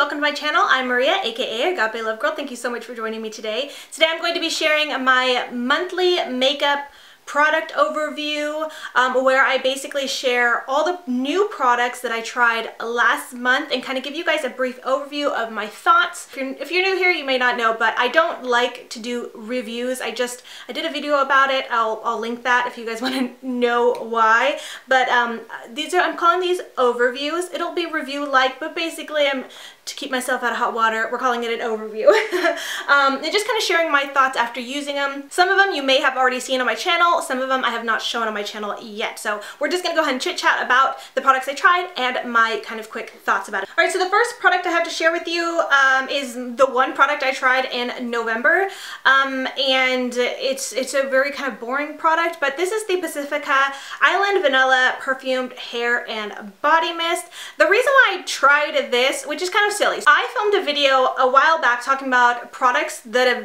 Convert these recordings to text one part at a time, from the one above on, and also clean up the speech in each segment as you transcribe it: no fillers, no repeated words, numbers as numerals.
welcome to my channel. I'm Maria, aka Agape Love Girl. Thank you so much for joining me today. Today I'm going to be sharing my monthly makeup product overview where I basically share all the new products that I tried last month and kind of give you guys a brief overview of my thoughts. If you're new here, you may not know, but I don't like to do reviews. I did a video about it. I'll link that if you guys want to know why. But I'm calling these overviews. It'll be review-like, but basically to keep myself out of hot water, we're calling it an overview. And just kind of sharing my thoughts after using them. Some of them you may have already seen on my channel, some of them I have not shown on my channel yet. So we're just gonna go ahead and chit chat about the products I tried and my kind of quick thoughts about it. All right, so the first product I have to share with you is the one product I tried in November. And it's a very kind of boring product, but this is the Pacifica Island Vanilla Perfumed Hair and Body Mist. The reason why I tried this, which is kind of silly. I filmed a video a while back talking about products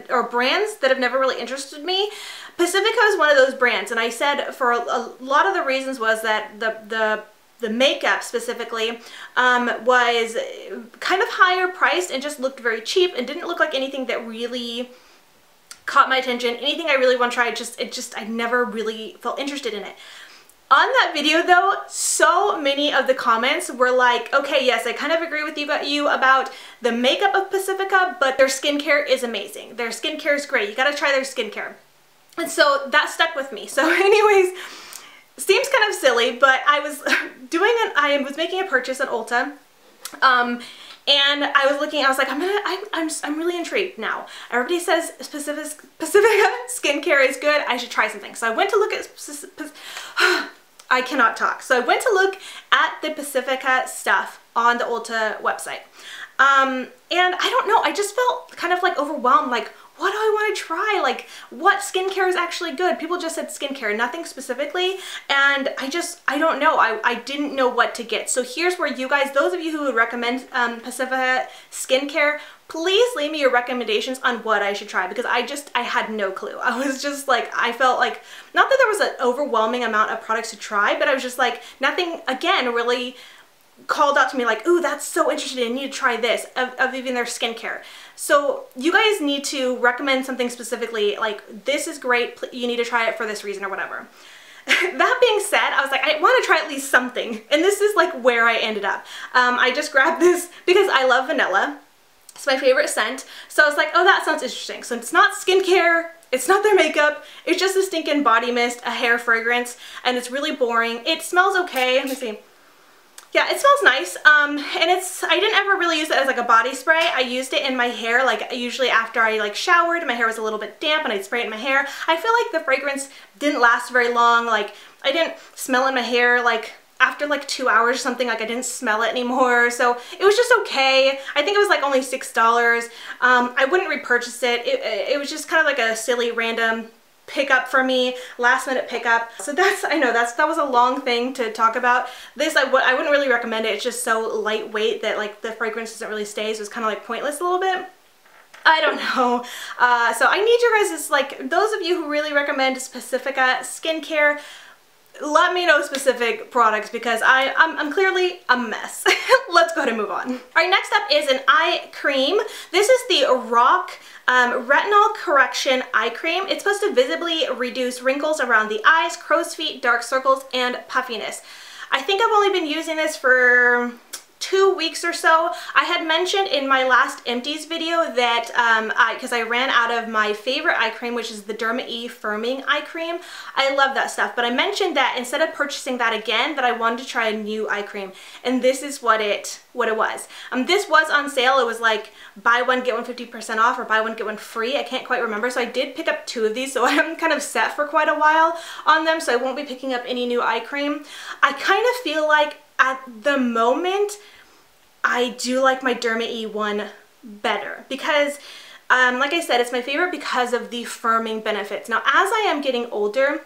or brands that have never really interested me. Pacifica is one of those brands, and I said for a lot of the reasons was that the makeup specifically was kind of higher priced and just looked very cheap and didn't look like anything that really caught my attention. Anything I really want to try, I never really felt interested in it. On that video though, so many of the comments were like, okay, yes, I kind of agree with you about the makeup of Pacifica, but their skincare is amazing. Their skincare is great. You gotta try their skincare. And so that stuck with me. So anyways, seems kind of silly, but I was making a purchase at Ulta. And I was looking, I was like, I'm really intrigued now. Everybody says Pacifica skincare is good, I should try something. So I went to look at, I cannot talk. So I went to look at the Pacifica stuff on the Ulta website. And I don't know, I just felt kind of like overwhelmed, like, what do I want to try? Like, what skincare is actually good? People just said skincare, nothing specifically. And I don't know. I didn't know what to get. So here's where you guys, those of you who would recommend Pacifica skincare, please leave me your recommendations on what I should try, because I had no clue. I was just like, I felt like, not that there was an overwhelming amount of products to try, but I was just like, nothing, again, really called out to me like, ooh, that's so interesting, I need to try this, of even their skincare. So you guys need to recommend something specifically, like, this is great, you need to try it for this reason or whatever. That being said, I was like, I want to try at least something, and this is like where I ended up. I just grabbed this because I love vanilla. It's my favorite scent. So I was like, oh, that sounds interesting. So it's not skincare, it's not their makeup, it's just a stinking body mist, a hair fragrance, and it's really boring. It smells okay. Let me see. Yeah, it smells nice, and I didn't ever really use it as like a body spray. I used it in my hair, like usually after I like showered, my hair was a little bit damp and I'd spray it in my hair. I feel like the fragrance didn't last very long, like I didn't smell in my hair like after like 2 hours or something, like I didn't smell it anymore, so it was just okay. I think it was like only $6. I wouldn't repurchase it. It was just kind of like a silly random pickup for me, last minute pickup. So I know that was a long thing to talk about. This, I wouldn't really recommend it. It's just so lightweight that like the fragrance doesn't really stay, so it's kind of like pointless a little bit. I don't know. So I need you guys, like those of you who really recommend Pacifica skincare, let me know specific products, because I'm clearly a mess. Let's go ahead and move on. All right, next up is an eye cream. This is the ROC Retinol Correction Eye Cream. It's supposed to visibly reduce wrinkles around the eyes, crow's feet, dark circles, and puffiness. I think I've only been using this for 2 weeks or so. I had mentioned in my last empties video that because I ran out of my favorite eye cream, which is the Derma E firming eye cream. I love that stuff, but I mentioned that instead of purchasing that again, that I wanted to try a new eye cream, and this is what it was. This was on sale. It was like buy one get one 50% off, or buy one get one free. I can't quite remember, so I did pick up 2 of these, so I'm kind of set for quite a while on them, so I won't be picking up any new eye cream. I kind of feel like at the moment, I do like my Derma E one better because, like I said, it's my favorite because of the firming benefits. Now, as I am getting older,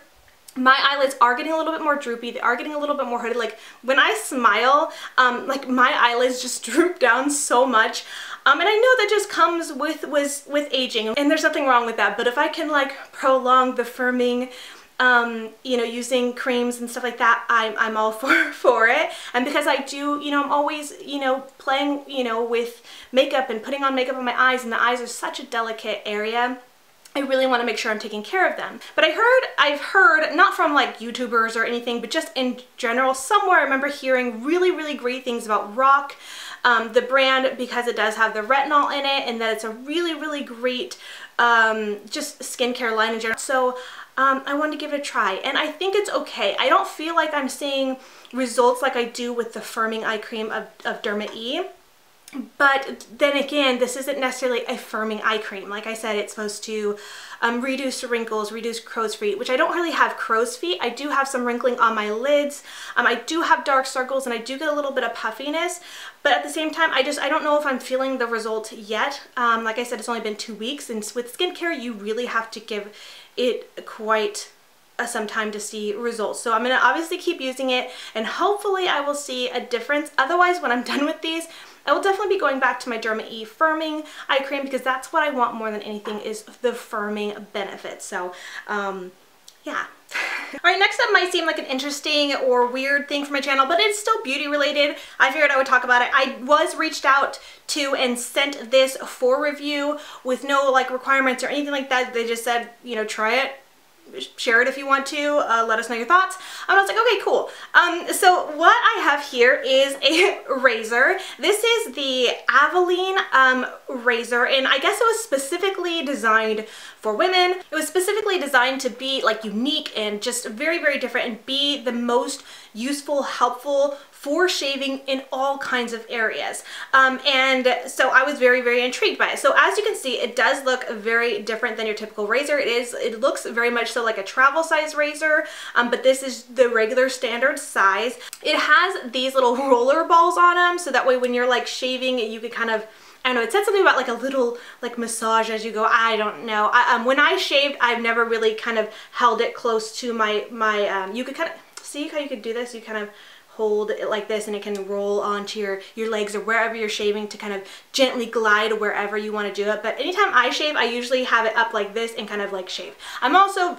my eyelids are getting a little bit more droopy. They are getting a little bit more hooded. Like when I smile, like my eyelids just droop down so much. And I know that just comes with aging, and there's nothing wrong with that. But if I can like prolong the firming you know, using creams and stuff like that, I'm all for it. And because I do, you know, I'm always, you know, playing, you know, with makeup and putting on makeup on my eyes, and the eyes are such a delicate area. I really want to make sure I'm taking care of them. But I've heard, not from like YouTubers or anything, but just in general, somewhere I remember hearing really, really great things about ROC, the brand, because it does have the retinol in it, and that it's a really, really great just skincare line in general. So I wanted to give it a try, and I think it's okay. I don't feel like I'm seeing results like I do with the firming eye cream of Derma E. But then again, this isn't necessarily a firming eye cream. Like I said, it's supposed to reduce wrinkles, reduce crow's feet, which I don't really have crow's feet. I do have some wrinkling on my lids. I do have dark circles, and I do get a little bit of puffiness. But at the same time, I don't know if I'm feeling the result yet. Like I said, it's only been 2 weeks, and with skincare, you really have to give it quite some time to see results. So I'm going to obviously keep using it, and hopefully I will see a difference. Otherwise, when I'm done with these, I will definitely be going back to my Derma E firming eye cream, because that's what I want more than anything, is the firming benefit. So yeah. Alright, next up might seem like an interesting or weird thing for my channel, but it's still beauty related. I figured I would talk about it. I was reached out to and sent this for review with no like requirements or anything like that. They just said, you know, try it, share it if you want to, let us know your thoughts. And I was like, okay, cool. So what I have here is a razor. This is the Aveline razor, and I guess it was specifically designed for women. It was specifically designed to be like unique and just very, very different, and be the most useful, helpful for shaving in all kinds of areas. And so I was very, very intrigued by it. So as you can see, it does look very different than your typical razor. It looks very much so like a travel size razor, but this is the regular standard size. It has these little roller balls on them, so that way when you're like shaving, you could kind of, I don't know, it said something about like a little like massage as you go. I don't know. When I shaved, I've never really kind of held it close to my you could kind of see how you could do this. You kind of hold it like this, and it can roll onto your legs or wherever you're shaving to kind of gently glide wherever you want to do it. But anytime I shave, I usually have it up like this and kind of like shave. I'm also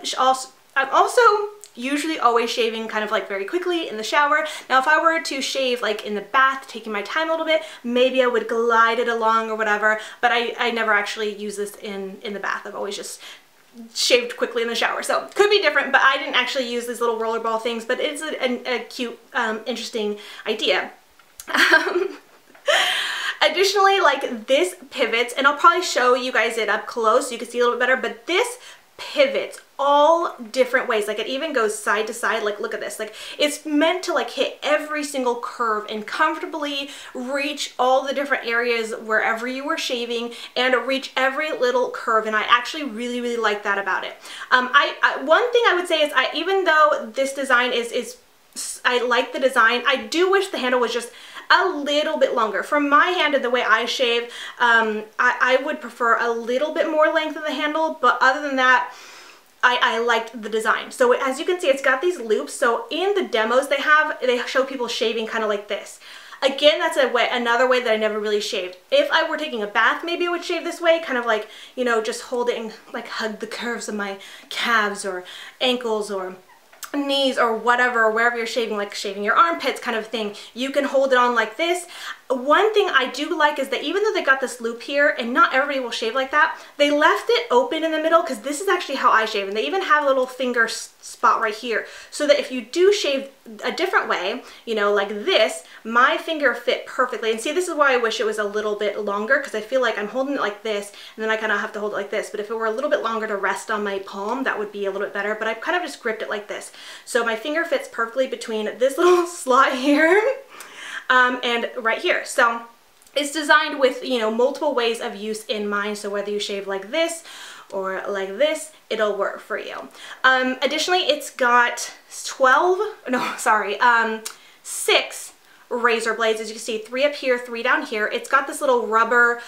usually always shaving kind of like very quickly in the shower. Now if I were to shave like in the bath, taking my time a little bit, maybe I would glide it along or whatever, but I never actually use this in the bath. I've always just shaved quickly in the shower, so could be different. But I didn't actually use these little rollerball things, but it's a cute, interesting idea. Additionally, like this pivots, and I'll probably show you guys it up close so you can see a little bit better, but this pivots all different ways. Like it even goes side to side. Like look at this. Like it's meant to like hit every single curve and comfortably reach all the different areas wherever you were shaving, and reach every little curve. And I actually really, really like that about it. One thing I would say is, even though this design is I like the design, I do wish the handle was just a little bit longer. From my hand and the way I shave, I would prefer a little bit more length of the handle, but other than that, I liked the design. So as you can see, it's got these loops. So in the demos they show people shaving kind of like this. Again, that's another way that I never really shaved. If I were taking a bath, maybe I would shave this way, kind of like, you know, just hold it and like hug the curves of my calves or ankles or knees or whatever, or wherever you're shaving, like shaving your armpits kind of thing. You can hold it on like this. One thing I do like is that even though they got this loop here, and not everybody will shave like that, they left it open in the middle, because this is actually how I shave. And they even have a little finger spot right here, so that if you do shave a different way, you know, like this, my finger fit perfectly. And see, this is why I wish it was a little bit longer, because I feel like I'm holding it like this, and then I kind of have to hold it like this. But if it were a little bit longer to rest on my palm, that would be a little bit better. But I've kind of just gripped it like this. So my finger fits perfectly between this little slot here and right here. So it's designed with, you know, multiple ways of use in mind. So whether you shave like this or like this, it'll work for you. Additionally, it's got 6 razor blades. As you can see, 3 up here, 3 down here. It's got this little rubber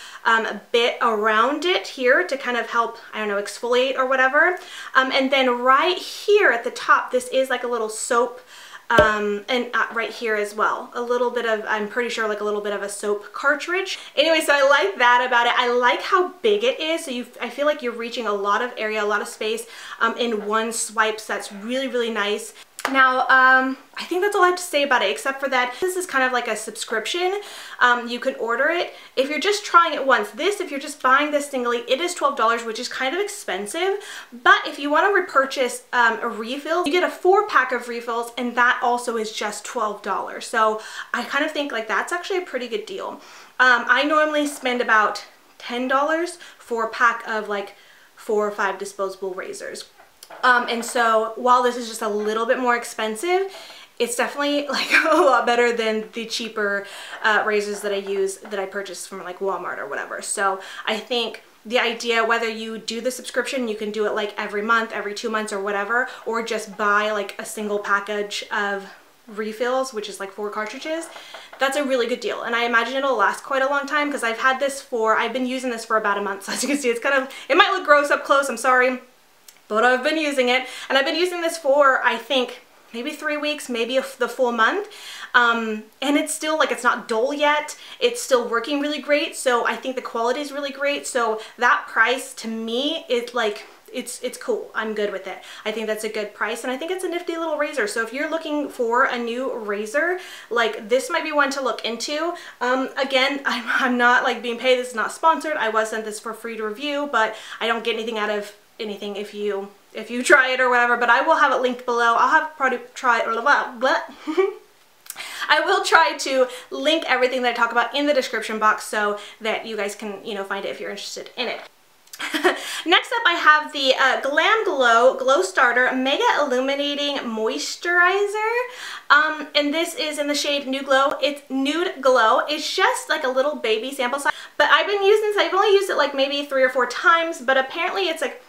bit around it here to kind of help, I don't know, exfoliate or whatever. And then right here at the top, this is like a little soap and right here as well. A little bit of, I'm pretty sure like a little bit of a soap cartridge. Anyway, so I like that about it. I like how big it is. So I feel like you're reaching a lot of area, a lot of space in one swipe. So that's really, really nice. Now, I think that's all I have to say about it, except for that this is kind of like a subscription. You can order it. If you're just trying it once, if you're just buying this singly, it is $12, which is kind of expensive. But if you want to repurchase a refill, you get a 4-pack of refills, and that also is just $12. So I kind of think like that's actually a pretty good deal. I normally spend about $10 for a pack of like 4 or 5 disposable razors. And so while this is just a little bit more expensive, it's definitely like a lot better than the cheaper razors that I use that I purchased from like Walmart or whatever. So I think the idea, whether you do the subscription, you can do it like every month, every 2 months or whatever, or just buy like a single package of refills, which is like 4 cartridges. That's a really good deal, and I imagine it'll last quite a long time because I've been using this for about a month. So as you can see, it's kind of, it might look gross up close, I'm sorry, but I've been using it, and I've been using this for, I think, maybe 3 weeks, maybe the full month, and it's still like, it's not dull yet. It's still working really great, so I think the quality is really great. So that price to me is like, it's cool. I'm good with it. I think that's a good price, and I think it's a nifty little razor. So if you're looking for a new razor, like this might be one to look into. Again, I'm not like being paid. This is not sponsored. I was sent this for free to review, but I don't get anything out of anything if you try it or whatever, but I will have it linked below. I will try to link everything that I talk about in the description box so that you guys can, you know, find it if you're interested in it. Next up, I have the Glam Glow Glow Starter Mega Illuminating Moisturizer, and this is in the shade Nude Glow. It's Nude Glow. It's just like a little baby sample size, but I've been using this. I've only used it like maybe 3 or 4 times, but apparently it's like,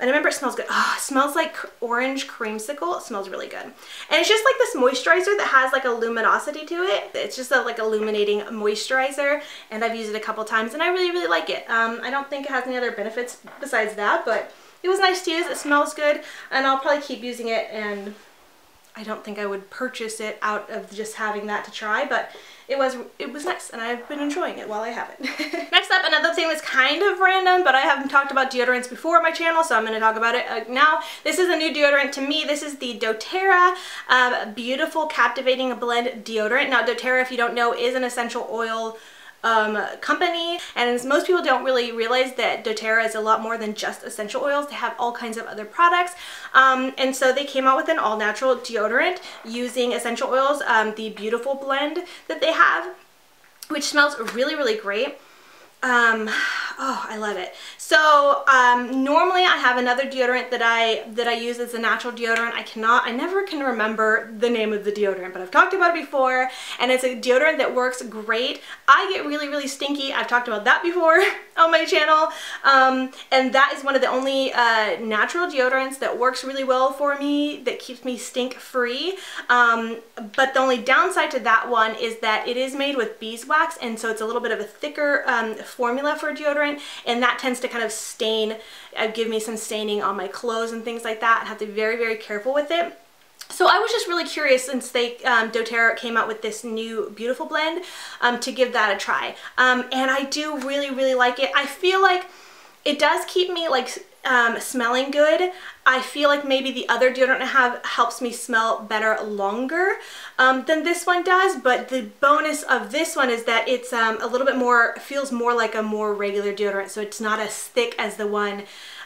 and I remember it smells good. Oh, it smells like orange creamsicle. It smells really good. And it's just like this moisturizer that has like a luminosity to it. It's just a, like, illuminating moisturizer. And I've used it a couple times and I really, really like it. I don't think it has any other benefits besides that, but it was nice to use. It smells good and I'll probably keep using it, and I don't think I would purchase it out of just having that to try, but it was nice and I've been enjoying it while I have it. Next up, another thing that's kind of random, but I haven't talked about deodorants before on my channel, so I'm going to talk about it now. This is a new deodorant to me. This is the doTERRA Beautiful Captivating Blend Deodorant. Now, doTERRA, if you don't know, is an essential oil company, and most people don't really realize that doTERRA is a lot more than just essential oils. They have all kinds of other products, and so they came out with an all-natural deodorant using essential oils, the Beautiful blend that they have, which smells really, really great. Oh, I love it. So normally I have another deodorant that I use as a natural deodorant. I never can remember the name of the deodorant, but I've talked about it before, and it's a deodorant that works great. I get really, really stinky. I've talked about that before on my channel, and that is one of the only natural deodorants that works really well for me, that keeps me stink free. But the only downside to that one is that it is made with beeswax, and so it's a little bit of a thicker formula for deodorant, and that tends to kind of stain, give me some staining on my clothes and things like that. I have to be very, very careful with it. So I was just really curious, since they doTERRA came out with this new Beautiful blend, to give that a try, and I do really, really like it. I feel like it does keep me like smelling good. I feel like maybe the other deodorant I have helps me smell better longer than this one does, but the bonus of this one is that it's a little bit more, feels more like a more regular deodorant, so it's not as thick as the one,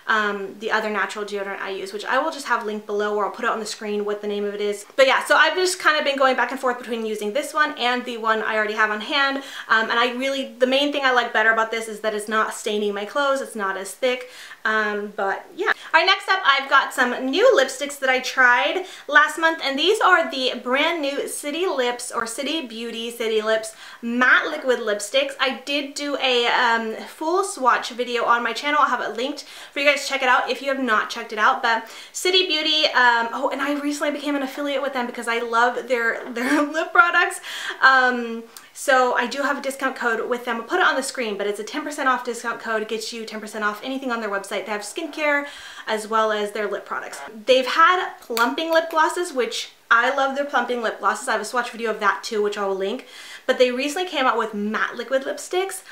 the other natural deodorant I use, which I will just have linked below, or I'll put it on the screen what the name of it is. But yeah, so I've just kind of been going back and forth between using this one and the one I already have on hand, and I really, the main thing I like better about this is that it's not staining my clothes, it's not as thick, but yeah. Alright, next up, I've got some new lipsticks that I tried last month, and these are the brand new City Lips, or City Beauty City Lips Matte Liquid Lipsticks. I did do a full swatch video on my channel. I'll have it linked for you guys check it out if you have not checked it out. But City Beauty, oh, and I recently became an affiliate with them because I love their lip products, so I do have a discount code with them. I'll put it on the screen, but it's a 10% off discount code. It gets you 10% off anything on their website. They have skincare as well as their lip products. They've had plumping lip glosses, which I love their plumping lip glosses. I have a swatch video of that too, which I will link. But they recently came out with matte liquid lipsticks,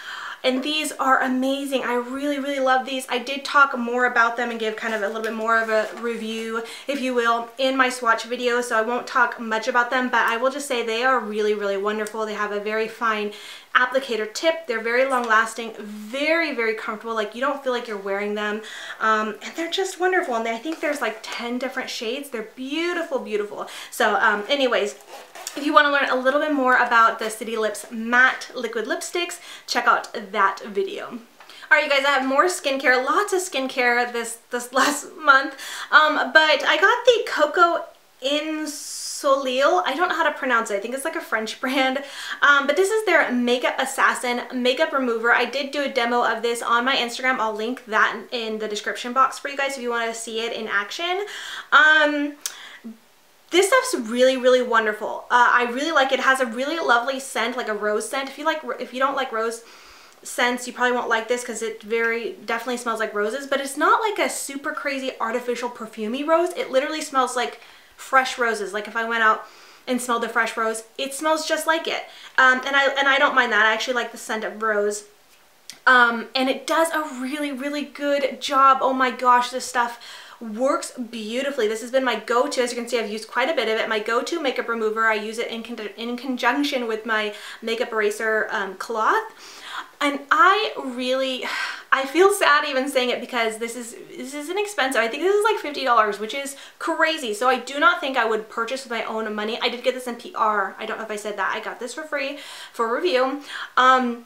and these are amazing. I really, really love these. I did talk more about them and give kind of a little bit more of a review, if you will, in my swatch video, so I won't talk much about them, but I will just say they are really, really wonderful. They have a very fine applicator tip. They're very long lasting, very, very comfortable. Like, you don't feel like you're wearing them. And they're just wonderful. And I think there's like 10 different shades. They're beautiful, beautiful. So anyways, if you want to learn a little bit more about the City Lips matte liquid lipsticks, check out that video. All right, you guys, I have more skincare, lots of skincare this last month. But I got the Coco Ensoleille. I don't know how to pronounce it. I think it's like a French brand. But this is their Makeup Assassin Makeup Remover. I did do a demo of this on my Instagram. I'll link that in the description box for you guys if you want to see it in action. This stuff's really, really wonderful. I really like it. It has a really lovely scent, like a rose scent. If you don't like rose scents, you probably won't like this because it definitely smells like roses, but it's not like a super crazy artificial perfumey rose. It literally smells like fresh roses. Like if I went out and smelled the fresh rose, it smells just like it. And I don't mind that. I actually like the scent of rose. And it does a really, really good job. Oh my gosh, this stuff works beautifully. This has been my go-to. As you can see, I've used quite a bit of it. My go-to makeup remover. I use it in conjunction with my makeup eraser cloth. And I feel sad even saying it because this is inexpensive. I think this is like $50, which is crazy. So I do not think I would purchase with my own money. I did get this in PR. I don't know if I said that. I got this for free for review. And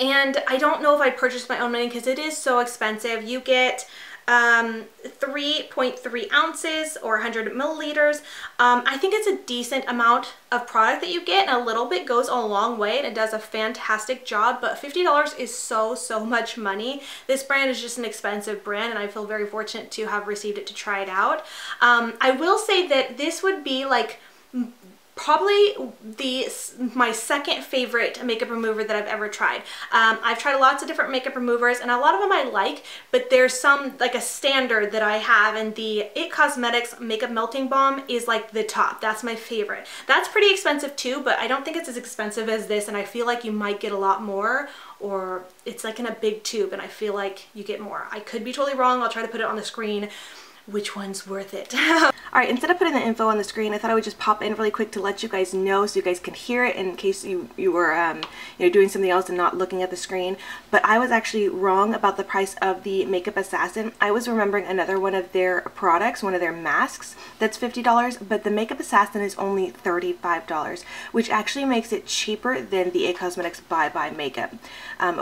I don't know if I'd purchase my own money because it is so expensive. You get 3.3 ounces or 100 milliliters. I think it's a decent amount of product that you get, and a little bit goes a long way, and it does a fantastic job, but $50 is so, so much money. This brand is just an expensive brand, and I feel very fortunate to have received it to try it out. I will say that this would be like probably my second favorite makeup remover that I've ever tried. I've tried lots of different makeup removers, and a lot of them I like, but there's some, like a standard that I have, and the It Cosmetics Makeup Melting Balm is like the top. That's my favorite. That's pretty expensive too, but I don't think it's as expensive as this, and I feel like you might get a lot more, or it's like in a big tube, and I feel like you get more. I could be totally wrong. I'll try to put it on the screen. Which one's worth it? Alright, instead of putting the info on the screen, I thought I would just pop in really quick to let you guys know so you guys can hear it in case you were doing something else and not looking at the screen. But I was actually wrong about the price of the Makeup Assassin. I was remembering another one of their products, one of their masks, that's $50, but the Makeup Assassin is only $35, which actually makes it cheaper than the It Cosmetics Bye Bye Makeup,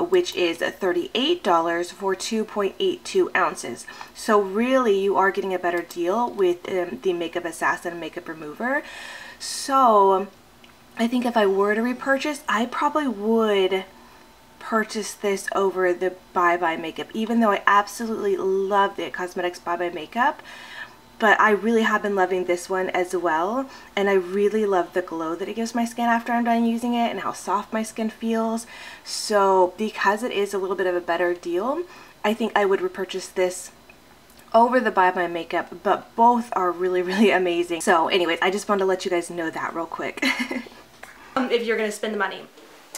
which is $38 for 2.82 ounces. So really, you are getting a better deal with the Makeup Assassin Makeup Remover. So I think if I were to repurchase, I probably would purchase this over the Bye Bye Makeup, even though I absolutely love the It Cosmetics Bye Bye Makeup. But I really have been loving this one as well, and I really love the glow that it gives my skin after I'm done using it and how soft my skin feels. So because it is a little bit of a better deal, I think I would repurchase this over the Bye Bye Makeup, but both are really, really amazing. So anyways, I just wanted to let you guys know that real quick. If you're gonna spend the money.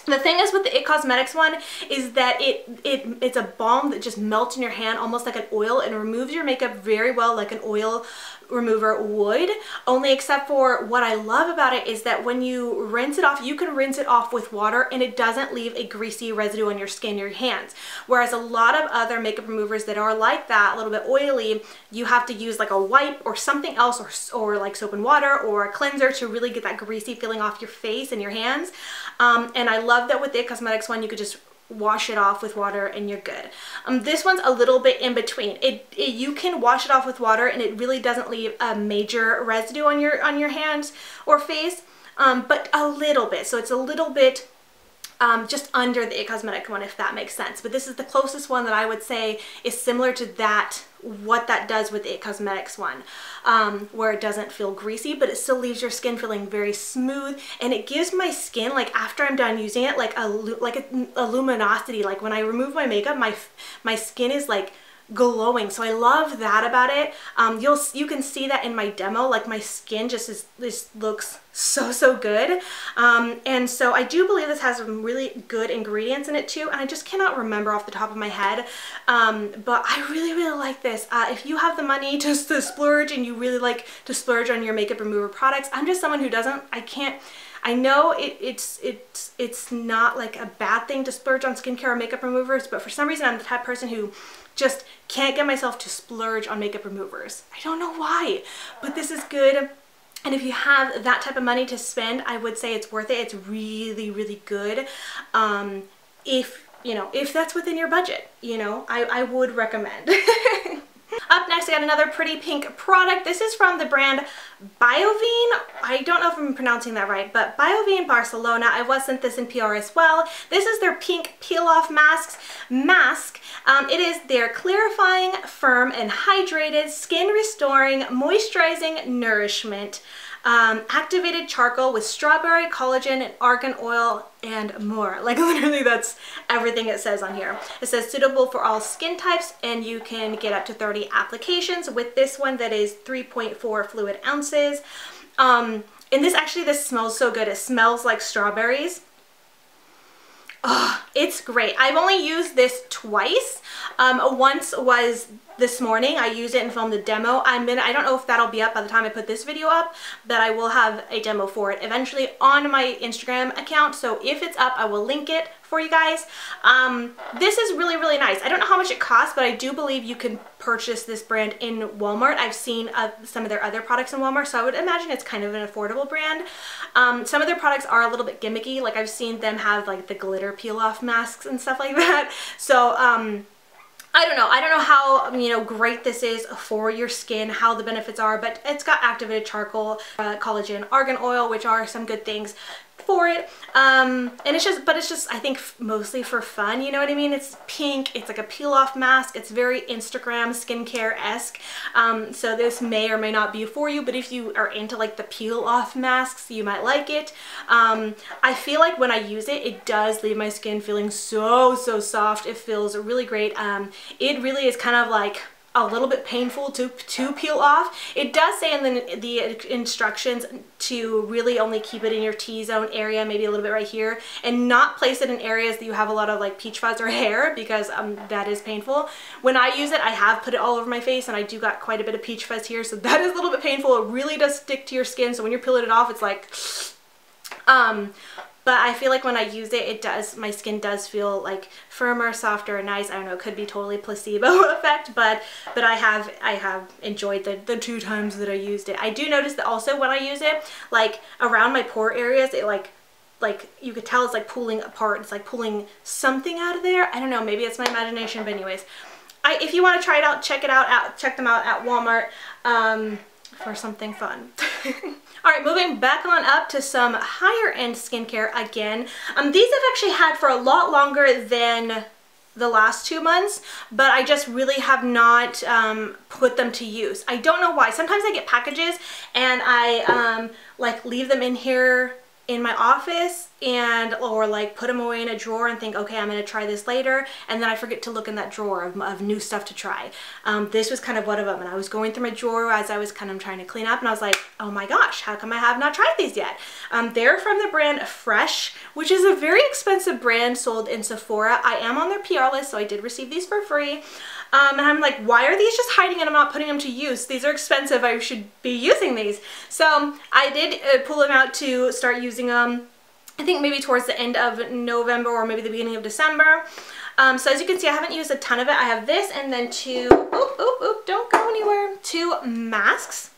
The thing is with the It Cosmetics one is that it's a balm that just melts in your hand, almost like an oil, and removes your makeup very well like an oil remover would, only except for what I love about it is that when you rinse it off, you can rinse it off with water and it doesn't leave a greasy residue on your skin, your hands. Whereas a lot of other makeup removers that are like that, a little bit oily, you have to use like a wipe or something else, or like soap and water or a cleanser to really get that greasy feeling off your face and your hands. And I love that with the It Cosmetics one, you could just wash it off with water and you're good. This one's a little bit in between. You can wash it off with water and it really doesn't leave a major residue on your hands or face, but a little bit. So it's a little bit just under the It Cosmetics one, if that makes sense. But this is the closest one that I would say is similar to that, what that does with the It Cosmetics one, where it doesn't feel greasy, but it still leaves your skin feeling very smooth, and it gives my skin, like after I'm done using it, like a luminosity. Like when I remove my makeup, my skin is like glowing. So I love that about it. You can see that in my demo, like my skin just looks so good. And so I do believe this has some really good ingredients in it too, and I just cannot remember off the top of my head, but I really like this. If you have the money to splurge and you really like to splurge on your makeup remover products, I'm just someone who doesn't. I know it's not like a bad thing to splurge on skincare or makeup removers, but for some reason I'm the type of person who just can't get myself to splurge on makeup removers. I don't know why, but this is good. And if you have that type of money to spend, I would say it's worth it. It's really good. If that's within your budget, I would recommend. Up next, I got another pretty pink product. This is from the brand Biovene. I don't know if I'm pronouncing that right, but Biovene Barcelona. I was sent this in PR as well. This is their pink peel-off mask. It is their clarifying, firm, and hydrated, skin-restoring, moisturizing nourishment. Activated charcoal with strawberry, collagen, and argan oil, and more. Like literally that's everything it says on here. It says suitable for all skin types, and you can get up to 30 applications with this one that is 3.4 fluid ounces. And this smells so good. It smells like strawberries. Oh, it's great. I've only used this twice. Once was this morning. I used it and filmed the demo. I don't know if that'll be up by the time I put this video up, but I will have a demo for it eventually on my Instagram account. So if it's up, I will link it for you guys. This is really nice. I don't know how much it costs, but I do believe you can purchase this brand in Walmart. I've seen some of their other products in Walmart, so I would imagine it's kind of an affordable brand. Some of their products are a little bit gimmicky. Like I've seen them have like the glitter peel off masks and stuff like that. So, I don't know. I don't know how great this is for your skin, how the benefits are, but it's got activated charcoal, collagen, argan oil, which are some good things for it. And it's just I think mostly for fun, you know what I mean? It's pink, it's like a peel-off mask, it's very Instagram skincare-esque. So this may or may not be for you, but if you are into like the peel-off masks, you might like it. I feel like when I use it, it does leave my skin feeling so soft. It feels really great. It really is kind of like a little bit painful to peel off. It does say in the instructions to really only keep it in your T-zone area, maybe a little bit right here, and not place it in areas that you have a lot of like peach fuzz or hair, because that is painful. When I use it, I have put it all over my face, and I do got quite a bit of peach fuzz here, so that is a little bit painful. It really does stick to your skin, so when you're peeling it off, it's like but I feel like when I use it, my skin does feel like firmer, softer, and nice. I don't know, it could be totally placebo effect, but I have enjoyed the two times that I used it. I do notice that also when I use it, like around my pore areas, it like you could tell it's like pulling apart. It's like pulling something out of there. I don't know, maybe it's my imagination, but anyways. If you want to try it out, check them out at Walmart for something fun. All right, moving back on up to some higher end skincare again. These I've actually had for a lot longer than the last 2 months, but I just really have not put them to use. I don't know why. Sometimes I get packages and I like leave them in here in my office or like put them away in a drawer and think, okay, I'm gonna try this later, and then I forget to look in that drawer of new stuff to try. This was kind of one of them, and I was going through my drawer as I was kind of trying to clean up, and I was like, oh my gosh, how come I have not tried these yet? They're from the brand Fresh, which is a very expensive brand sold in Sephora. I am on their PR list, so I did receive these for free. And I'm like, why are these just hiding and I'm not putting them to use? These are expensive, I should be using these. So I did pull them out to start using them, I think maybe towards the end of November or maybe the beginning of December. So as you can see, I haven't used a ton of it. I have this and then don't go anywhere, two masks.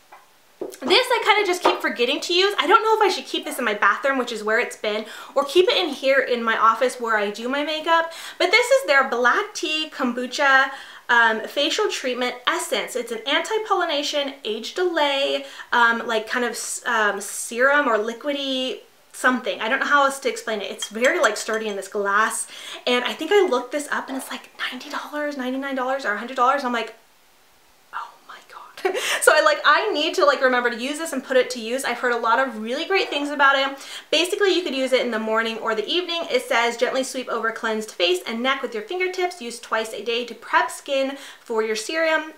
This I kind of just keep forgetting to use. I don't know if I should keep this in my bathroom, which is where it's been, or keep it in here in my office where I do my makeup. But this is their black tea kombucha facial treatment essence. It's an anti-pollination, age delay, like kind of serum or liquidy something. I don't know how else to explain it. It's very like sturdy in this glass, and I think I looked this up and it's like $90, $99, or $100. I'm like, oh my god. So I need to remember to use this and put it to use. I've heard a lot of really great things about it. Basically, you could use it in the morning or the evening. It says gently sweep over cleansed face and neck with your fingertips. Use twice a day to prep skin for your serums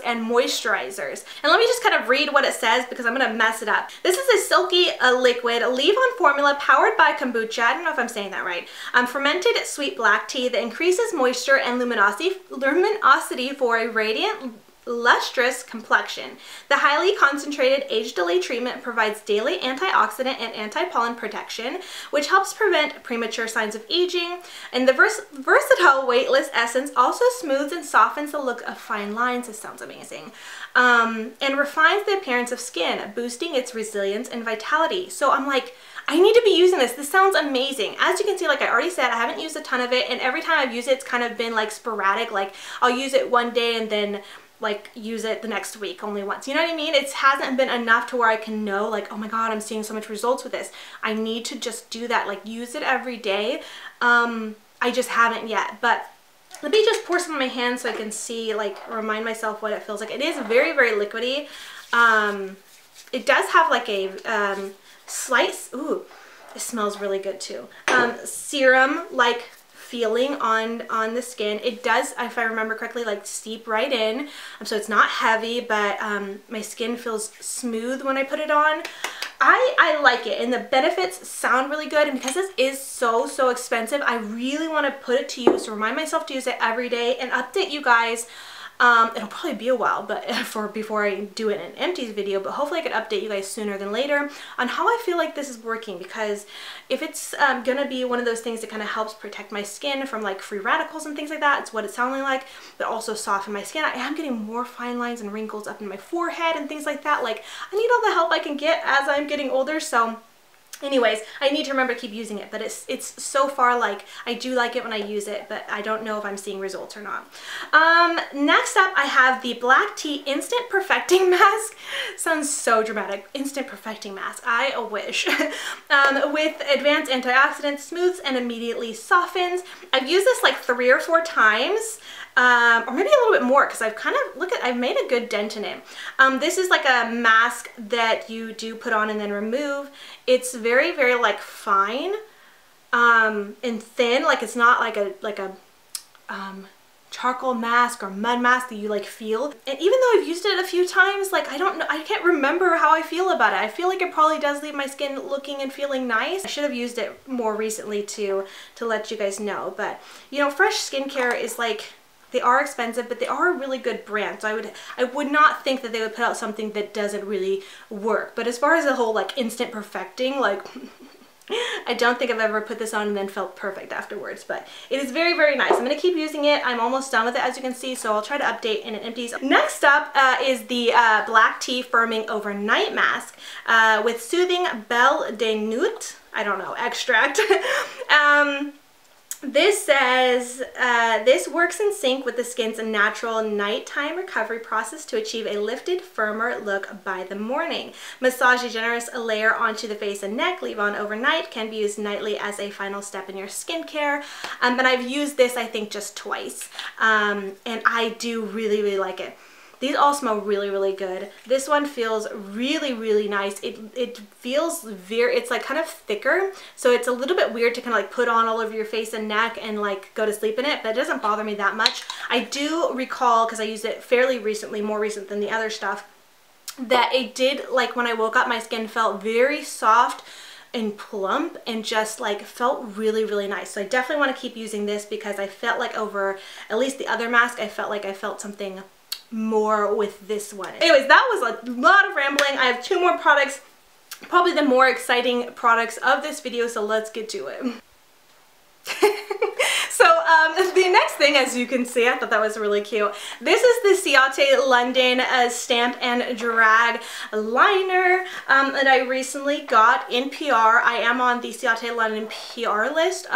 and moisturizers. And let me just kind of read what it says because I'm gonna mess it up. This is a silky liquid leave-on formula powered by kombucha. I don't know if I'm saying that right. Fermented sweet black tea that increases moisture and luminosity for a radiant, lustrous complexion. The highly concentrated age delay treatment provides daily antioxidant and anti-pollen protection, which helps prevent premature signs of aging. And the versatile weightless essence also smooths and softens the look of fine lines. This sounds amazing. And refines the appearance of skin, boosting its resilience and vitality. So I'm like, I need to be using this. This sounds amazing. As you can see, like I already said, I haven't used a ton of it, and every time I've used it, it's kind of been sporadic. I'll use it one day and then use it the next week only once. You know what I mean? It hasn't been enough to where I can know oh my God, I'm seeing so much results with this. I need to just do that, use it every day. I just haven't yet, but let me just pour some on my hands so I can see, remind myself what it feels like. It is very, very liquidy. It does have a slight, ooh, it smells really good too. Serum-like feeling on the skin. It does, if I remember correctly, seep right in. So it's not heavy, but my skin feels smooth when I put it on. I like it, and the benefits sound really good, and because this is so expensive, I really want to put it to use, remind myself to use it every day and update you guys. It'll probably be a while before I do it in an empties video, but hopefully I can update you guys sooner than later on how I feel like this is working, because if it's gonna be one of those things that kind of helps protect my skin from free radicals and things like that, it's what it's sounding like, but also soften my skin. I am getting more fine lines and wrinkles up in my forehead and things like that. I need all the help I can get as I'm getting older, so anyways, I need to remember to keep using it, but it's so far I do like it when I use it, but I don't know if I'm seeing results or not. Next up, I have the Black Tea Instant Perfecting Mask. Sounds so dramatic. Instant Perfecting Mask. I wish. With advanced antioxidants, smooths and immediately softens. I've used this 3 or 4 times. Or maybe a little bit more, because I've kind of, I've made a good dent in it. This is a mask that you do put on and then remove. It's very, very fine and thin. It's not like a charcoal mask or mud mask that you feel. And even though I've used it a few times, I don't know, I can't remember how I feel about it. I feel it probably does leave my skin looking and feeling nice. I should have used it more recently to let you guys know. But you know, Fresh skincare is they are expensive, but they are a really good brand. So I would not think that they would put out something that doesn't really work. But as far as the whole instant perfecting, I don't think I've ever put this on and then felt perfect afterwards, but it is very, very nice. I'm going to keep using it. I'm almost done with it, as you can see, so I'll try to update in an empties. Next up is the Black Tea Firming Overnight Mask with Soothing Belle de Nuit, I don't know, extract. This says, this works in sync with the skin's natural nighttime recovery process to achieve a lifted, firmer look by the morning. Massage a generous layer onto the face and neck, leave on overnight, can be used nightly as a final step in your skincare. And I've used this, I think, just twice. And I do really, really like it. These all smell really, really good. This one feels really, really nice. It feels very, it's kind of thicker, so it's a little bit weird to put on all over your face and neck and go to sleep in it, but it doesn't bother me that much. I do recall, because I used it fairly recently, more recent than the other stuff, that it did, when I woke up, my skin felt very soft and plump and just felt really, really nice. So I definitely want to keep using this, because I felt over at least the other mask, I felt something more with this one. Anyways, that was a lot of rambling. I have 2 more products, probably the more exciting products of this video, so let's get to it. So the next thing, as you can see, I thought that was really cute. This is the Ciate London Stamp and Drag Liner that I recently got in PR. I am on the Ciate London PR list.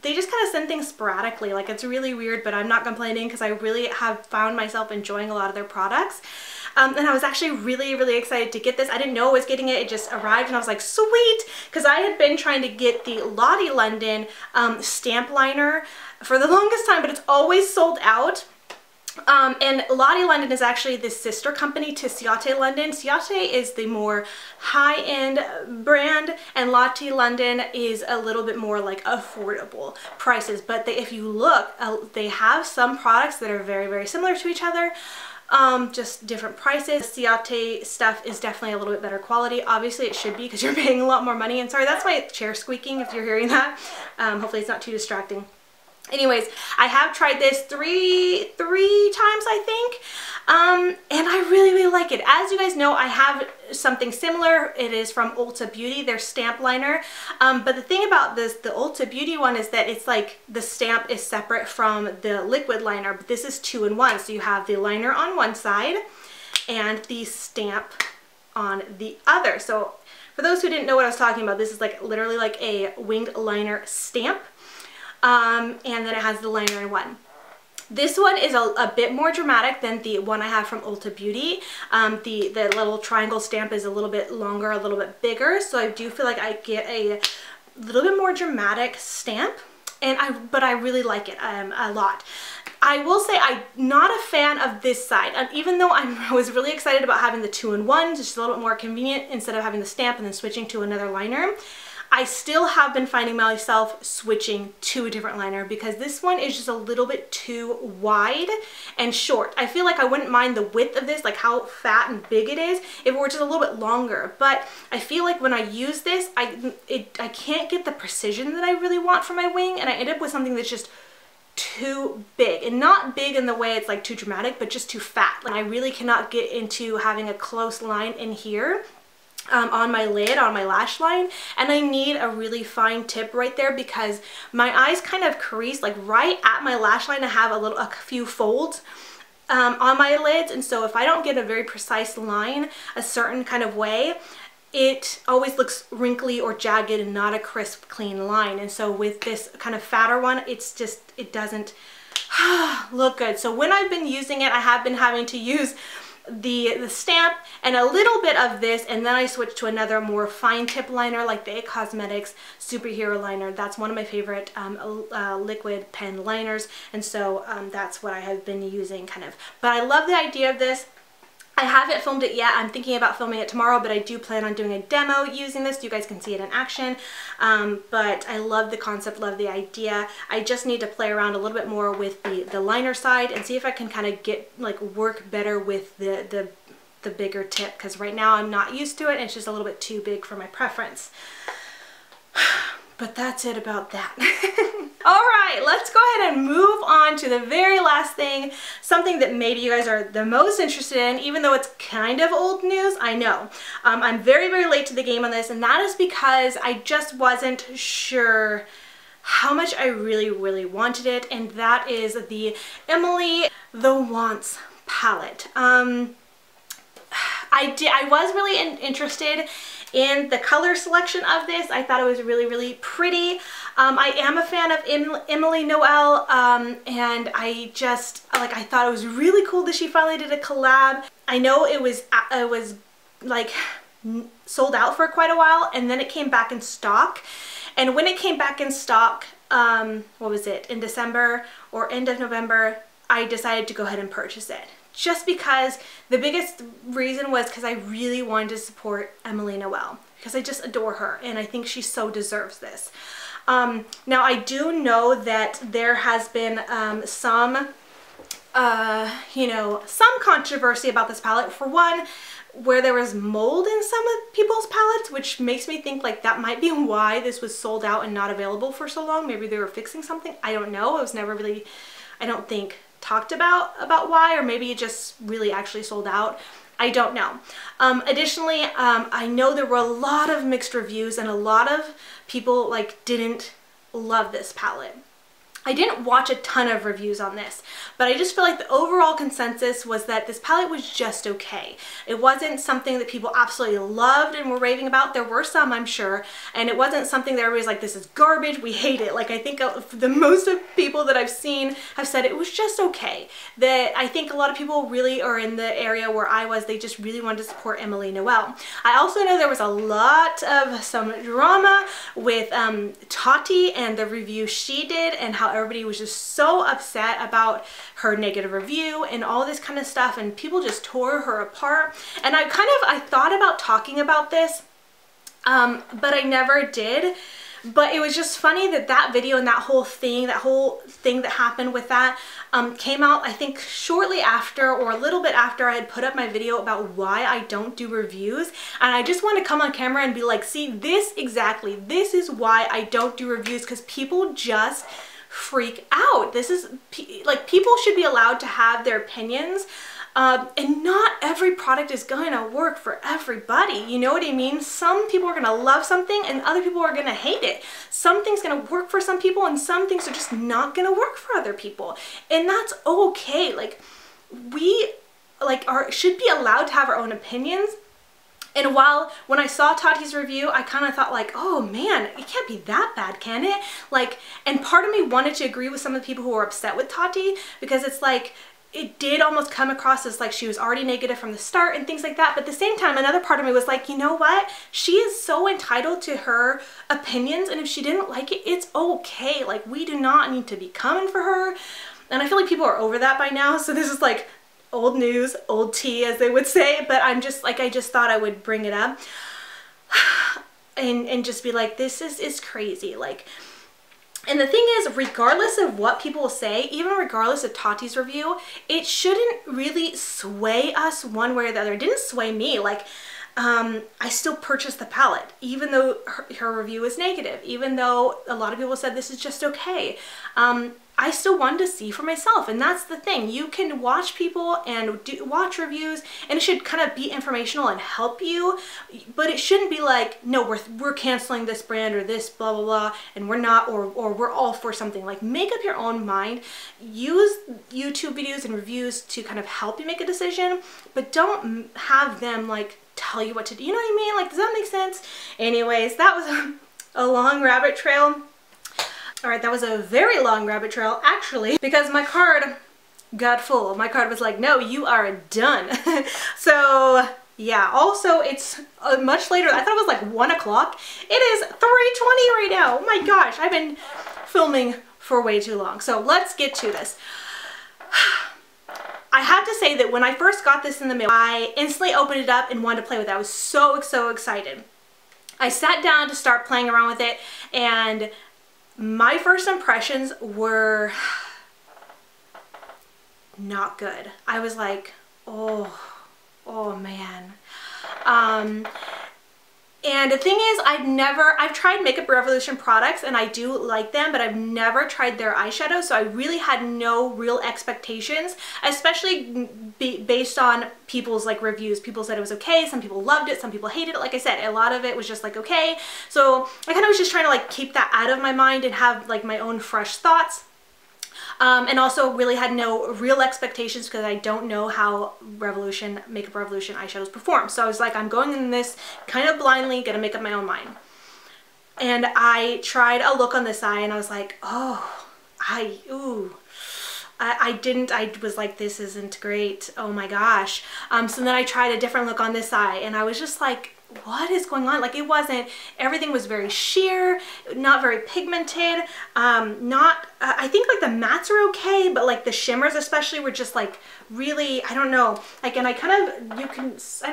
They just kind of send things sporadically. It's really weird, but I'm not complaining, because I really have found myself enjoying a lot of their products. And I was actually really, really excited to get this. I didn't know I was getting it. It just arrived, and I was like, sweet, because I had been trying to get the Lottie London stamp liner for the longest time, but it's always sold out. And Lottie London is actually the sister company to Ciate London. Ciate is the more high-end brand, and Lottie London is a little bit more like affordable prices. But if you look, they have some products that are very, very similar to each other, just different prices. Ciate stuff is definitely a little bit better quality. Obviously it should be, because you're paying a lot more money. And sorry, that's my chair squeaking if you're hearing that. Hopefully it's not too distracting. Anyways, I have tried this three times, I think, and I really, really like it. As you guys know, I have something similar. It is from Ulta Beauty, their stamp liner. But the thing about this, the Ulta Beauty one, is that it's like the stamp is separate from the liquid liner, but this is two in one. So you have the liner on one side and the stamp on the other. So for those who didn't know what I was talking about, this is like literally like a winged liner stamp. And then it has the liner in one. This one is a bit more dramatic than the one I have from Ulta Beauty. The little triangle stamp is a little bit longer, a little bit bigger, so I do feel like I get a little bit more dramatic stamp, and but I really like it a lot. I will say I'm not a fan of this side, and even though I was really excited about having the two-in-one, just a little bit more convenient instead of having the stamp and then switching to another liner. I still have been finding myself switching to a different liner because this one is just a little bit too wide and short. I feel like I wouldn't mind the width of this, like how fat and big it is, if it were just a little bit longer. But I feel like when I use this, I can't get the precision that I really want for my wing, and I end up with something that's just too big. And not big in the way it's like too dramatic, but just too fat. Like I really cannot get into having a close line in here. On my lid, on my lash line, and I need a really fine tip right there because my eyes kind of crease like right at my lash line. I have a few folds on my lids, and so if I don't get a very precise line a certain kind of way, it always looks wrinkly or jagged and not a crisp, clean line. And so with this kind of fatter one, it's just, it doesn't look good. So when I've been using it, I have been having to use the stamp and a little bit of this, and then I switched to another more fine tip liner like the It Cosmetics Superhero Liner. That's one of my favorite liquid pen liners, and so that's what I have been using kind of. But I love the idea of this. I haven't filmed it yet. I'm thinking about filming it tomorrow, but I do plan on doing a demo using this so you guys can see it in action. But I love the concept, love the idea. I just need to play around a little bit more with the liner side and see if I can kind of get, like, work better with the bigger tip, because right now I'm not used to it and it's just a little bit too big for my preference. But that's it about that. All right, let's go ahead and move on to the very last thing, something that maybe you guys are the most interested in, even though it's kind of old news, I know. I'm very, very late to the game on this, and that is because I just wasn't sure how much I really, really wanted it, and that is the Emily the Wants palette. I was really interested in the color selection of this. I thought it was really, really pretty. I am a fan of Emily Noel, and I just, like, I thought it was really cool that she finally did a collab. I know it was like sold out for quite a while, and then it came back in stock. And when it came back in stock, what was it, in December or end of November, I decided to go ahead and purchase it. Just because the biggest reason was because I really wanted to support Emily Noel, because I just adore her and I think she so deserves this. Now I do know that there has been some, you know, some controversy about this palette. For one, where there was mold in some of people's palettes, which makes me think like that might be why this was sold out and not available for so long. Maybe they were fixing something. I don't know. It was never really, I don't think, talked about why, or maybe it just really actually sold out. I don't know. Additionally, I know there were a lot of mixed reviews and a lot of people like didn't love this palette. I didn't watch a ton of reviews on this, but I just feel like the overall consensus was that this palette was just okay. It wasn't something that people absolutely loved and were raving about. There were some, I'm sure, and it wasn't something that everybody's like, this is garbage, we hate it. Like, I think the most of people that I've seen have said it was just okay. That I think a lot of people really are in the area where I was, they just really wanted to support Emily Noel. I also know there was a lot of some drama with Tati and the review she did and how everybody was just so upset about her negative review and all this kind of stuff, and people just tore her apart. And I thought about talking about this, but I never did. But it was just funny that that video and that whole thing that happened with that came out, I think, shortly after or a little bit after I had put up my video about why I don't do reviews. And I just want to come on camera and be like, see, this is why I don't do reviews, because people just freak out. This is, like, people should be allowed to have their opinions. And not every product is going to work for everybody, you know what I mean? Some people are going to love something and other people are going to hate it. Some things going to work for some people and some things are just not going to work for other people. And that's okay. Like, we should be allowed to have our own opinions. And when I saw Tati's review, I kind of thought like, oh man, it can't be that bad, can it? Like, and part of me wanted to agree with some of the people who were upset with Tati, because it's like, it did almost come across as like she was already negative from the start and things like that. But at the same time, another part of me was like, you know what? She is so entitled to her opinions, and if she didn't like it, it's okay. Like, we do not need to be coming for her. And I feel like people are over that by now. So this is like old news, old tea, as they would say. But I'm just like, I just thought I would bring it up and just be like, this is crazy. Like, and the thing is, regardless of what people say, even regardless of Tati's review, it shouldn't really sway us one way or the other. It didn't sway me. Like, I still purchased the palette, even though her review was negative, even though a lot of people said this is just okay. I still wanted to see for myself, and that's the thing. You can watch people and watch reviews, and it should kind of be informational and help you, but it shouldn't be like, no, we're canceling this brand or this blah blah blah, and we're not, or we're all for something. Like, make up your own mind. Use YouTube videos and reviews to kind of help you make a decision, but don't have them like tell you what to do. You know what I mean? Like, does that make sense? Anyways, that was a long rabbit trail. All right, that was a very long rabbit trail, actually, because my card got full. My card was like, no, you are done. So yeah, also it's much later. I thought it was like 1 o'clock. It is 3:20 right now. Oh my gosh, I've been filming for way too long. So let's get to this. I have to say that when I first got this in the mail, I instantly opened it up and wanted to play with it. I was so excited. I sat down to start playing around with it, and my first impressions were not good. I was like, oh man. And the thing is, I've tried Makeup Revolution products and I do like them, but I've never tried their eyeshadow, so I really had no real expectations, especially based on people's like reviews. People said it was okay, some people loved it, some people hated it. Like I said, a lot of it was just like okay. So I kind of was just trying to like keep that out of my mind and have like my own fresh thoughts. And also really had no real expectations because I don't know how Makeup Revolution eyeshadows perform. So I was like, I'm going in this kind of blindly, gonna make up my own mind. And I tried a look on this eye and I was like, I was like, this isn't great, oh my gosh. So then I tried a different look on this eye and I was just like, what is going on? Like, it wasn't, everything was very sheer, not very pigmented, I think like the mattes are okay, but like the shimmers especially were just like really, I don't know, like, and I kind of, I don't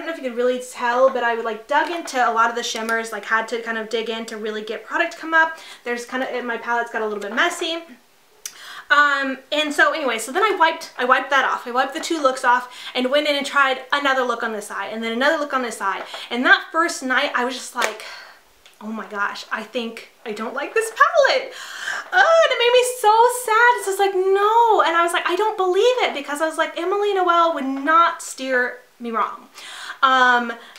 know if you can really tell, but I like dug into a lot of the shimmers, like had to kind of dig in to really get product come up. There's kind of, my palette's got a little bit messy. And so anyway, so then I wiped that off. I wiped the two looks off and went in and tried another look on this eye and then another look on this eye. And that first night I was just like, oh my gosh, I think I don't like this palette. Oh, and it made me so sad. It's just like, no. And I was like, I don't believe it, because I was like, Emily Noel would not steer me wrong.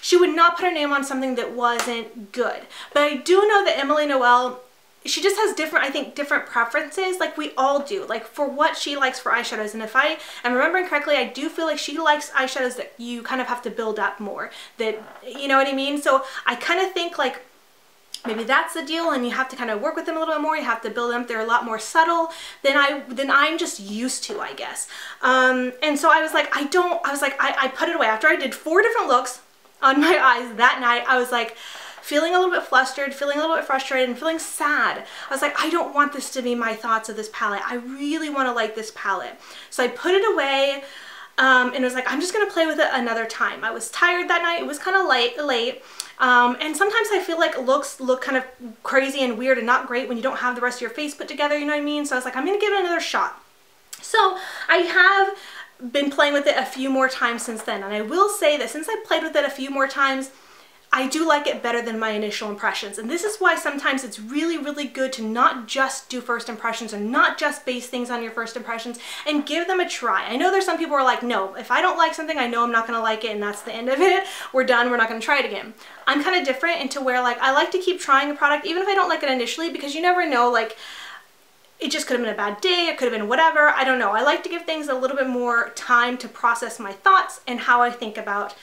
She would not put her name on something that wasn't good. But I do know that Emily Noel, she just has different, I think, different preferences, like we all do, like for what she likes for eyeshadows. And if I am remembering correctly, I do feel like she likes eyeshadows that you kind of have to build up more, that, you know what I mean? So I kind of think like maybe that's the deal, and you have to kind of work with them a little bit more, you have to build them up. They're a lot more subtle than I'm just used to, I guess. And so I was like, I put it away. After I did 4 different looks on my eyes that night, I was like, feeling a little bit flustered, feeling a little bit frustrated, and feeling sad. I was like, I don't want this to be my thoughts of this palette. I really want to like this palette. So I put it away and was like, I'm just going to play with it another time. I was tired that night. It was kind of late. And sometimes I feel like looks look kind of crazy and weird and not great when you don't have the rest of your face put together, you know what I mean? So I was like, I'm going to give it another shot. So I have been playing with it a few more times since then. And I will say that since I played with it a few more times, I do like it better than my initial impressions. And this is why sometimes it's really, really good to not just do first impressions and not just base things on your first impressions and give them a try. I know there's some people who are like, no, if I don't like something, I know I'm not gonna like it and that's the end of it. We're done, we're not gonna try it again. I'm kind of different into where like, I like to keep trying a product even if I don't like it initially, because you never know, like, it just could have been a bad day, it could have been whatever, I don't know. I like to give things a little bit more time to process my thoughts and how I think about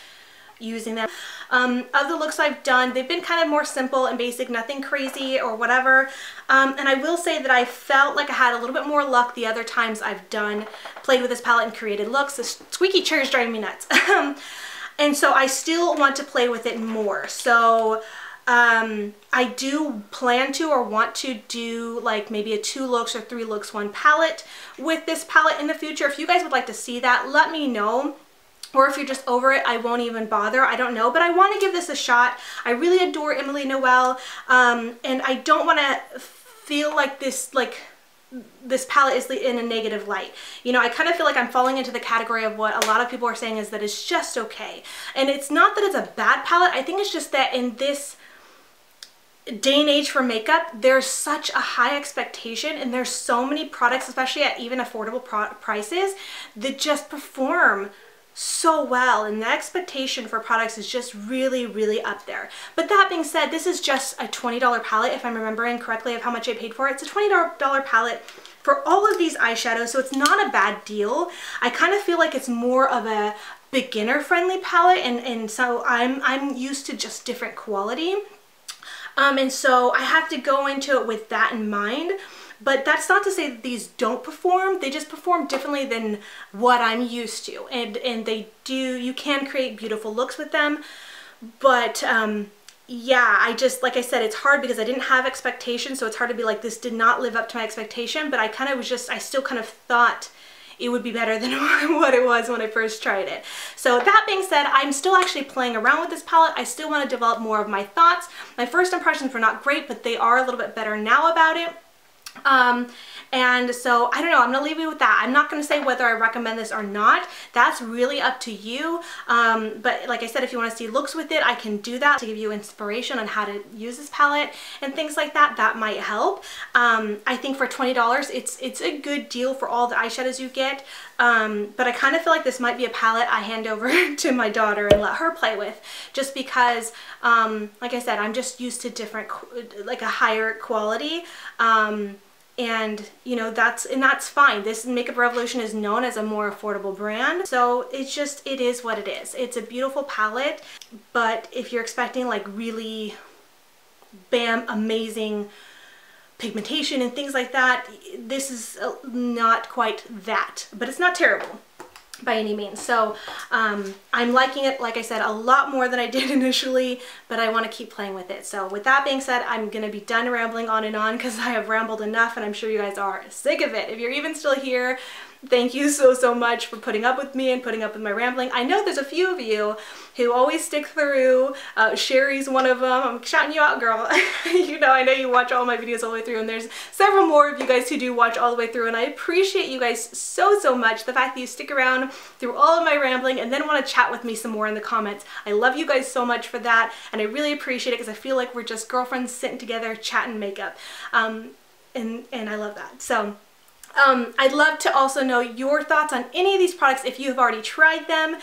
using them. Of the looks I've done, they've been kind of more simple and basic, nothing crazy or whatever. And I will say that I felt like I had a little bit more luck the other times I've played with this palette and created looks. The squeaky chair is driving me nuts. And so I still want to play with it more. So I do plan to or want to do like maybe a 2 looks or 3 looks, 1 palette with this palette in the future. If you guys would like to see that, let me know. Or if you're just over it, I won't even bother. I don't know, but I want to give this a shot. I really adore Emily Noel, and I don't want to feel like this palette is in a negative light. You know, I kind of feel like I'm falling into the category of what a lot of people are saying is that it's just okay. And it's not that it's a bad palette. I think it's just that in this day and age for makeup, there's such a high expectation and there's so many products, especially at even affordable prices, that just perform so well, and the expectation for products is just really, really up there. But that being said, this is just a $20 palette, if I'm remembering correctly of how much I paid for it. It's a $20 palette for all of these eyeshadows, so it's not a bad deal. I kind of feel like it's more of a beginner-friendly palette, and so I'm used to just different quality. And so I have to go into it with that in mind. But that's not to say that these don't perform. They just perform differently than what I'm used to. And they do, you can create beautiful looks with them. But yeah, I just, like I said, it's hard because I didn't have expectations. So it's hard to be like, this did not live up to my expectation. But I kind of was just, I still kind of thought it would be better than what it was when I first tried it. So that being said, I'm still actually playing around with this palette. I still want to develop more of my thoughts. My first impressions were not great, but they are a little bit better now about it. And so I don't know, I'm gonna leave you with that. I'm not gonna say whether I recommend this or not. That's really up to you. But like I said, if you want to see looks with it, I can do that to give you inspiration on how to use this palette and things like that. That might help. I think for $20 it's a good deal for all the eyeshadows you get. But I kind of feel like this might be a palette I hand over to my daughter and let her play with, just because like I said, I'm just used to different, like a higher quality. And you know, that's fine. This Makeup Revolution is known as a more affordable brand, so it's just, it is what it is. It's a beautiful palette, but if you're expecting like really bam amazing pigmentation and things like that, this is not quite that, but it's not terrible by any means. So I'm liking it, like I said, a lot more than I did initially, but I want to keep playing with it. So with that being said, I'm gonna be done rambling on and on because I have rambled enough, and I'm sure you guys are sick of it. If you're even still here, thank you so much for putting up with me and putting up with my rambling. I know there's a few of you who always stick through. Sherry's one of them. I'm shouting you out, girl. You know, I know you watch all my videos all the way through, and there's several more of you guys who do watch all the way through, and I appreciate you guys so much. The fact that you stick around through all of my rambling and then want to chat with me some more in the comments. I love you guys so much for that, and I really appreciate it because I feel like we're just girlfriends sitting together chatting makeup. And I love that. So I'd love to also know your thoughts on any of these products if you have already tried them.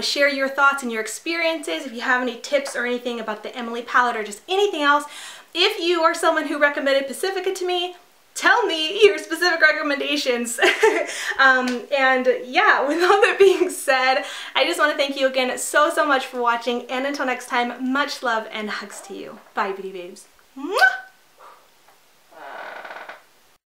Share your thoughts and your experiences. If you have any tips or anything about the Emily palette or just anything else. If you are someone who recommended Pacifica to me, tell me your specific recommendations. And yeah, with all that being said, I just want to thank you again so much for watching, and until next time, much love and hugs to you. Bye, beauty babes. Mwah!